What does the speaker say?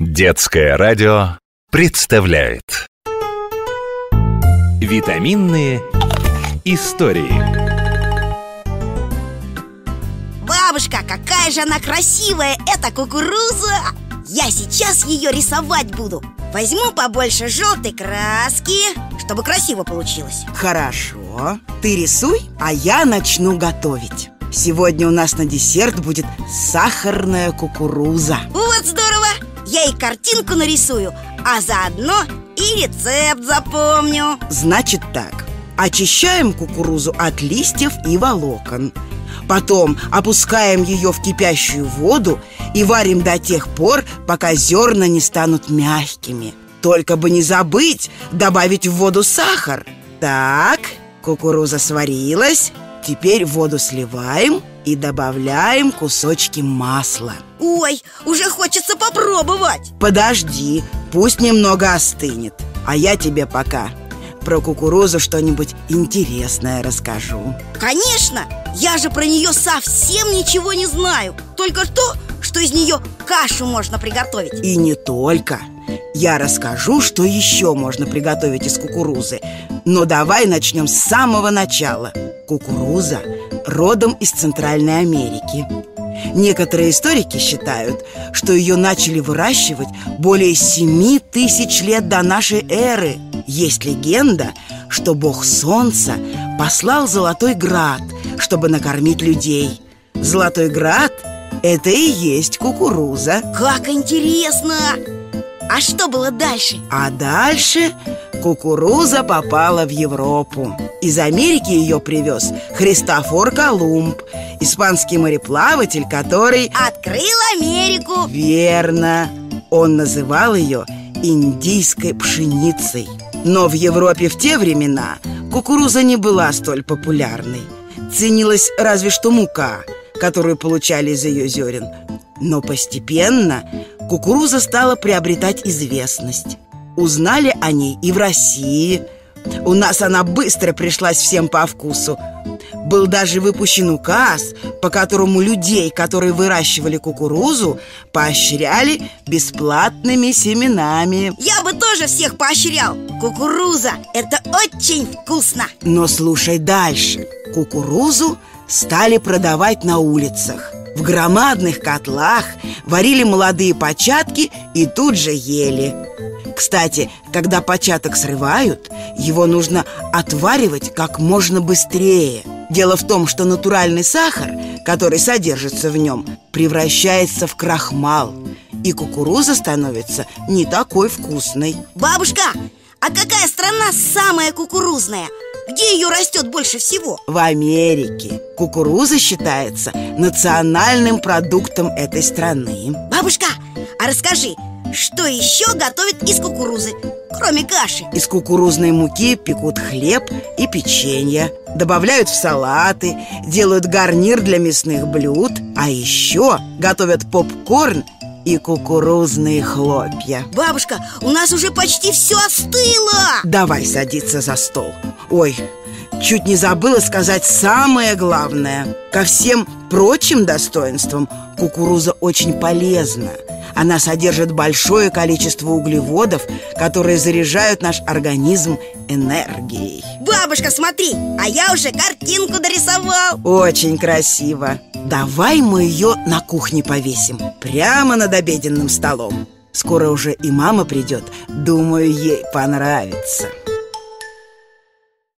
Детское радио представляет Витаминные истории. Бабушка, какая же она красивая, эта кукуруза! Я сейчас ее рисовать буду. Возьму побольше желтой краски, чтобы красиво получилось. Хорошо, ты рисуй, а я начну готовить. Сегодня у нас на десерт будет сахарная кукуруза. Вот здорово! Я и картинку нарисую, а заодно и рецепт запомню. Значит так, очищаем кукурузу от листьев и волокон. Потом опускаем ее в кипящую воду и варим до тех пор, пока зерна не станут мягкими. Только бы не забыть добавить в воду сахар. Так, кукуруза сварилась. Теперь воду сливаем и добавляем кусочки масла. Ой, уже хочется попробовать. Подожди, пусть немного остынет. А я тебе пока про кукурузу что-нибудь интересное расскажу. Конечно, я же про нее совсем ничего не знаю. Только то, что из нее кашу можно приготовить. И не только. Я расскажу, что еще можно приготовить из кукурузы. Но давай начнем с самого начала. Кукуруза родом из Центральной Америки. Некоторые историки считают, что ее начали выращивать более 7000 лет до нашей эры. Есть легенда, что бог солнца послал золотой град, чтобы накормить людей. Золотой град – это и есть кукуруза. Как интересно! А что было дальше? А дальше кукуруза попала в Европу. Из Америки ее привез Христофор Колумб, испанский мореплаватель, который открыл Америку. Верно. Он называл ее индийской пшеницей. Но в Европе в те времена кукуруза не была столь популярной. Ценилась разве что мука, которую получали из ее зерен. Но постепенно кукуруза стала приобретать известность. Узнали о ней и в России. У нас она быстро пришлась всем по вкусу. Был даже выпущен указ, по которому людей, которые выращивали кукурузу, поощряли бесплатными семенами. Я бы тоже всех поощрял. Кукуруза – это очень вкусно. Но слушай дальше. Кукурузу стали продавать на улицах. В громадных котлах варили молодые початки и тут же ели. Кстати, когда початок срывают, его нужно отваривать как можно быстрее. Дело в том, что натуральный сахар, который содержится в нем, превращается в крахмал, и кукуруза становится не такой вкусной. Бабушка, а какая страна самая кукурузная? Где ее растет больше всего? В Америке. Кукуруза считается национальным продуктом этой страны. Бабушка, а расскажи, что еще готовят из кукурузы, кроме каши? Из кукурузной муки пекут хлеб и печенье, добавляют в салаты, делают гарнир для мясных блюд, а еще готовят попкорн и кукурузные хлопья. Бабушка, у нас уже почти все остыло. Давай садиться за стол. Ой, чуть не забыла сказать самое главное. Ко всем прочим достоинствам кукуруза очень полезна. Она содержит большое количество углеводов, которые заряжают наш организм энергией. Бабушка, смотри, а я уже картинку дорисовал. Очень красиво. Давай мы ее на кухне повесим, прямо над обеденным столом. Скоро уже и мама придет, думаю, ей понравится.